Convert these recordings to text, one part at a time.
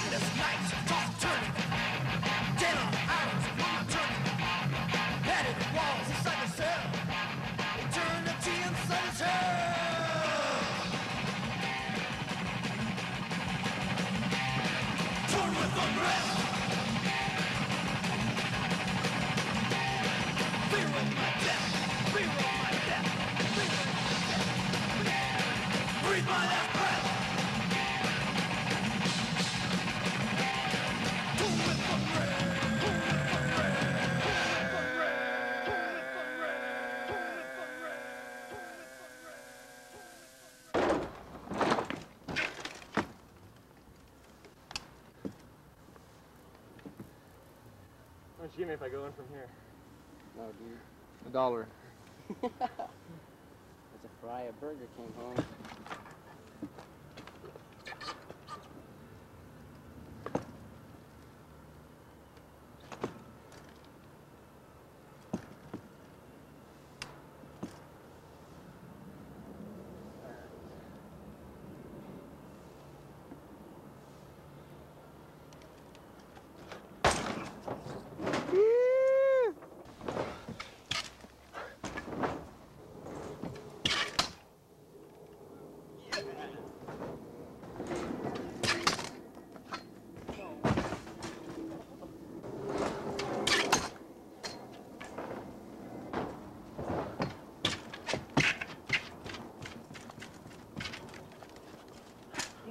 sleepless nights, toss turning, dinner hours, mama turning, padded walls inside the cell, eternity inside the cell. Torn with unrest, fear of my death, fear of my death, fear of my death. Breathe my last breath. How much do you make if I go in from here? Oh dear. $1. That's a fry a burger came home.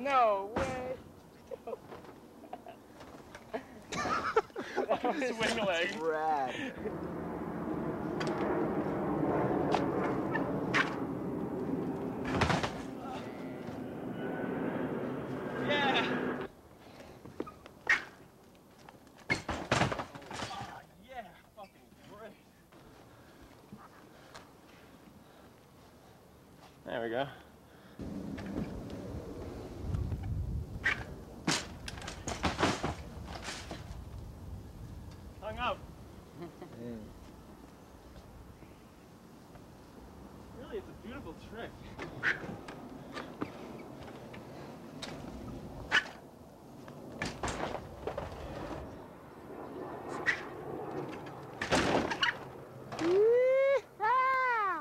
No way! His wing leg. Rad. Yeah. Oh, yeah, fucking great. There we go. Up. Yeah. Really, it's a beautiful trick.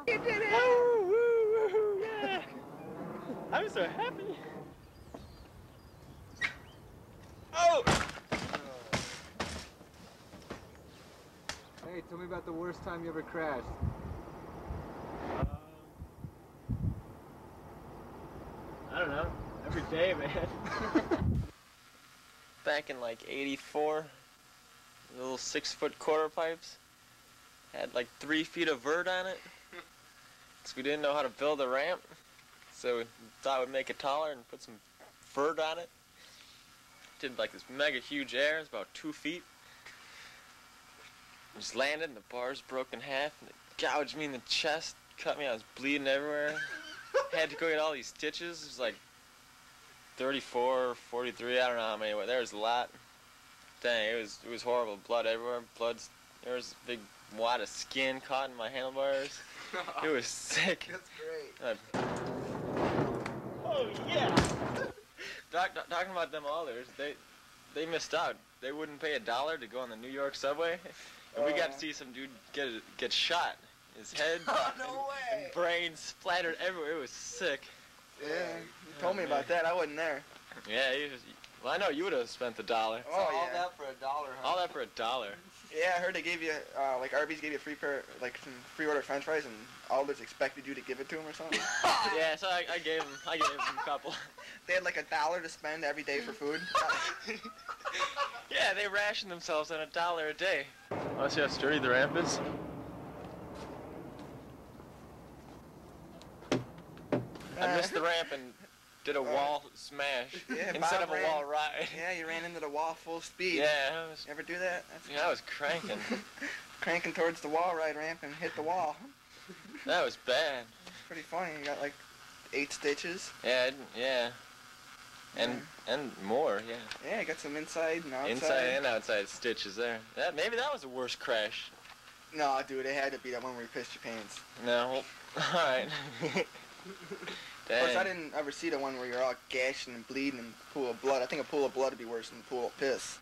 You did it! Woo, woo, woo. Yeah. I'm so happy. Hey, tell me about the worst time you ever crashed. I don't know. Every day, man. Back in like '84, little 6-foot quarter pipes had like 3 feet of vert on it. So we didn't know how to build a ramp, so we thought we'd make it taller and put some vert on it. Did like this mega huge air, it's about 2 feet. I just landed and the bars broke in half and it gouged me in the chest, cut me, I was bleeding everywhere. Had to go get all these stitches. It was like 34, 43, I don't know how many, there was a lot. Dang, it was horrible. Blood everywhere, there was a big wad of skin caught in my handlebars. It was sick. That's great. Oh yeah! Talking about them others, they missed out. They wouldn't pay $1 to go on the New York subway. And we got to see some dude get shot. His head and brain splattered everywhere. It was sick. Yeah, you told me about that. I wasn't there. Yeah, well, I know you would have spent the $1. Oh, so, yeah. All that for $1, huh? All that for $1. Yeah, I heard they gave you, like Arby's gave you a free pair, like some free order French fries, and Alders expected you to give it to him or something. Yeah, so I gave him a couple. They had like $1 to spend every day for food. Yeah, they rationed themselves on $1 a day. Want to see how sturdy the ramp is? I missed the ramp and did a wall smash instead of a wall ride. Yeah, you ran into the wall full speed. Yeah, you ever do that? I was cranking. Cranking towards the wall ride ramp and hit the wall. That was bad. Pretty funny. You got like 8 stitches. Yeah. And more, yeah. Yeah, I got some inside and outside. Inside and outside stitches there. Maybe that was the worst crash. No, dude, it had to be that one where you pissed your pants. No, all right. Dang. Of course, I didn't ever see the one where you're all gashed and bleeding and a pool of blood. I think a pool of blood would be worse than a pool of piss.